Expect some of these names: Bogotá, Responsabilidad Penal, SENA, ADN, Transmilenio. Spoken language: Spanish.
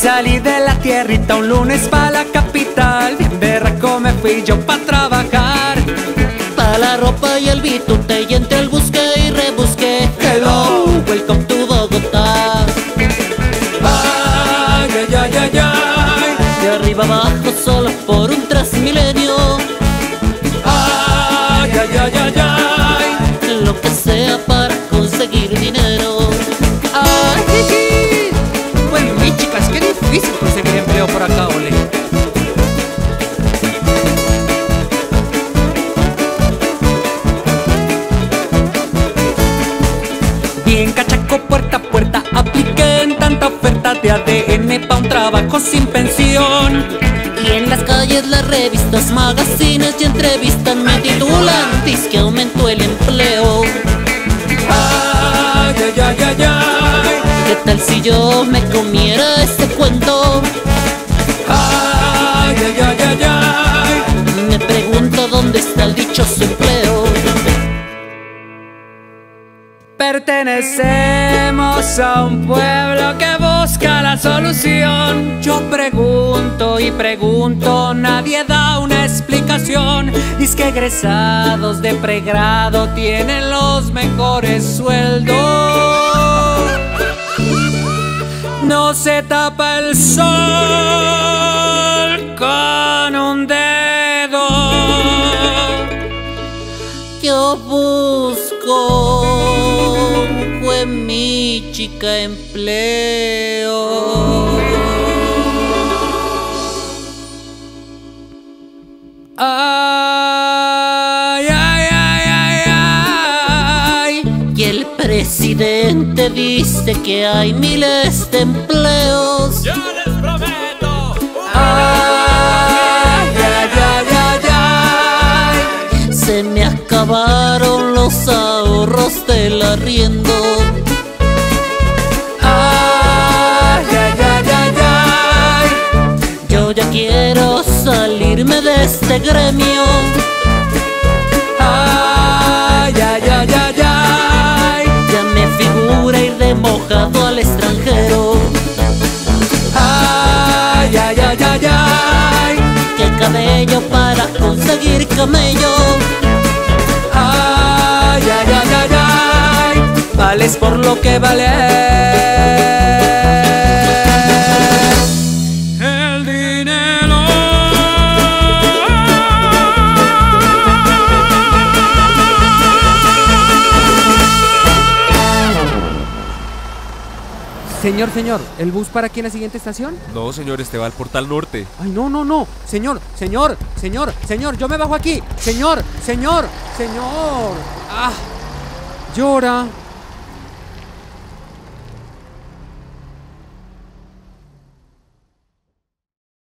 salí de la tierrita un lunes pa' la capital. Bien berraco me fui yo pa' trabajar. Pa' la ropa y el bitute y entre el busque y rebusque. Hello, welcome to Bogotá. Ay, ay, ay, ay, ay. De arriba abajo solo por un Transmilenio. Ay, ay, ay, ay, ay. Lo que sea para conseguir dinero. Ay, ay, ay. Bueno, mi chicas, qué difícil conseguir empleo por acá, ole. Bien cachaco, puerta a puerta, apliqué en tanta oferta de ADN pa' un trabajo sin pensión. Y en las calles, las revistas, magazines y entrevistas me titulan, dice que aumentó el empleo. Ay, ay, ay, ay, ay. ¿Qué tal si yo me comiera este cuento? Ay, ay, ay, ay, ay. Me pregunto dónde está el dichoso empleo. Pertenecemos a un pueblo que busca la solución. Yo pregunto y pregunto, nadie da una explicación. Dice que egresados de pregrado tienen los mejores sueldos. No se tapa el sol con un dedo. Yo busco en mi chica empleo. Ay, ay, ay, ay, ay. Y el presidente dice que hay miles de empleos. Yo les prometo. Ay, ay, ay, ay, ay. Se me acabaron los ahorros del arriendo. Quiero salirme de este gremio. Ay, ay, ay, ay, ay. Ya me figura ir de mojado al extranjero. Ay, ay, ay, ay, ay. Qué cabello para conseguir camello. Ay, ay, ay, ay, ay. Vales por lo que vales. Señor, señor, ¿el bus para aquí en la siguiente estación? No, señor, este va al Portal Norte. Ay, no, no, no, señor, señor, señor, señor, yo me bajo aquí. Señor, señor, señor. Ah, llora.